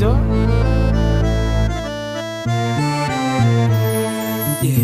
Joe? Yeah.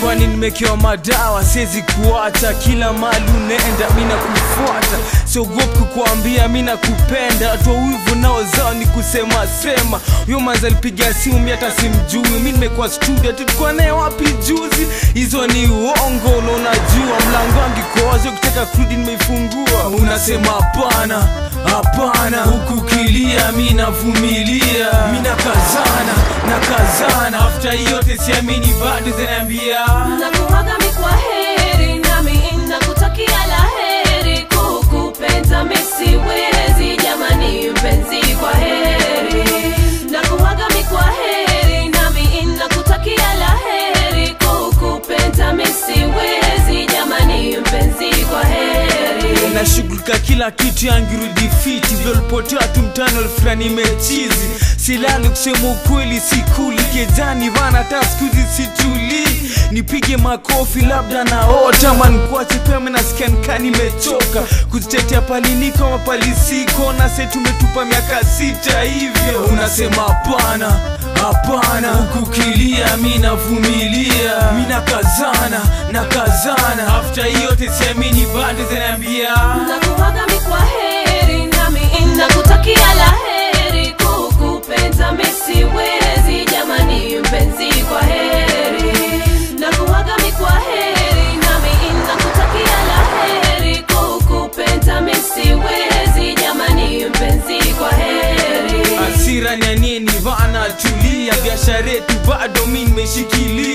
Kwani nimekewa madawa, siwezi kuacha. Kila mali unaenda mina kufuata, siogopi kukuambia mina kupenda. Watu wivu nao zao ni kusema sema. Huyo manzi alipiga simu mimi hata simjui. Mimi nimekuwa studio, tulikuwa naye wapi juzi? Hizo ni uongo na unajua. Mlango wangu uko wazi, ukitaka kurudi nimeifungua. Unasema hapana, hapana. Huku kilia mimi navumilia. Mimi nakazana. After yote siamini bado zaniambia nakuaga mimi kwaheri, nami nakutakia laheri. Kukupenda mimi siwezi jamani mpenzi, kwaheri. Nakuaga mimi kwaheri, nami nakutakia laheri. Kukupenda mimi siwezi jamani mpenzi, kwaheri. Na shughulika kila kitu yangu rudi fiti. Vile ulipotea tu mtano fulani mechizi. Silali kusema ukweli, sikuli kejani vana taskuzi situli. Nipige makofi labda naota. Manikuache pia mimi nasikia nkani mechoka. Kuzitetea pali niko ama pali siko. Na sasa tumetupa miaka 6 hivyo. Unasema hapana, hapana. Kukilia mimi navumilia. Mimi nakazana. After yote siamini bado zaniambia nakuaga mimi kwaheri, nami nakutakia laheri. Kukupenda mimi siwezi jamani mpenzi, kwaheri. Nakuaga mimi kwaheri, nami nakutakia laheri. Kukupenda mimi siwezi jamani mpenzi, kwaheri. Hasira na nini vana tulia. Biashara yetu bado mimi nimeshikilia.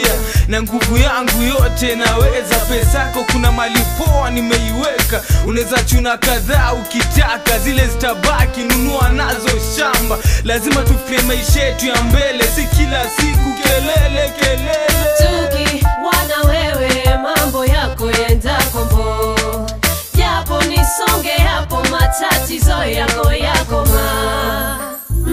Na nguvu yangu yote naweza. Pesako kuna mali poa nimeiweka. Unaweza chuna kadhaa ukitaka, zile zitabaki nunua nazo shamba. Lazima tufikie maisha yetu ya mbele, si kila siku kelele. Tuki wana wewe mambo yako yenda kombo. Japo nisonge hapo matatizo yako ma.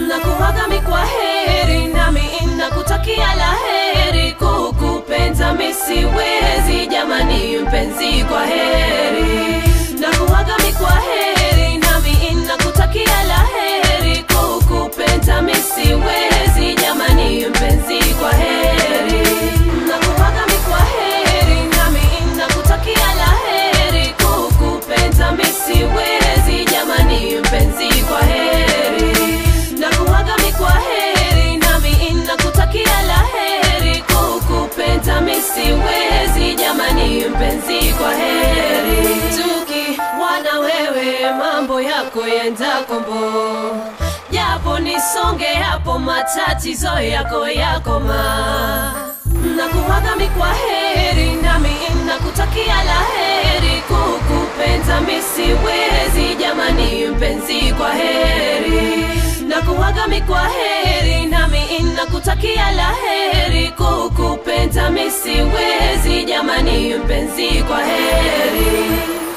Nakuaga mimi kwaheri, nami nakutakia laheri. Kukupenda mimi siwezi jamani mpenzi, kwaheri. Nakuaga mimi kwaheri, nami nakutakia laheri. Kukupenda mimi siwezi jamani mpenzi, kwaheri. Nakuaga mimi kwaheri, nami nakutakia laheri. Kukupenda mimi siwezi jamani mpenzi, kwaheri. Siwezi jamani mpenzi, kwaheri. Tuki wana wewe mambo yako yenda kombo. Japo nisonge hapo matatizo yako ma. Nakuaga mimi kwaheri, nami nakutakia laheri. Kukupenda mimi siwezi jamani mpenzi, kwaheri. Nakuaga mimi kwaheri, nami nakutakia laheri. Kukupenda mimi siwezi jamani mpenzi, kwaheri.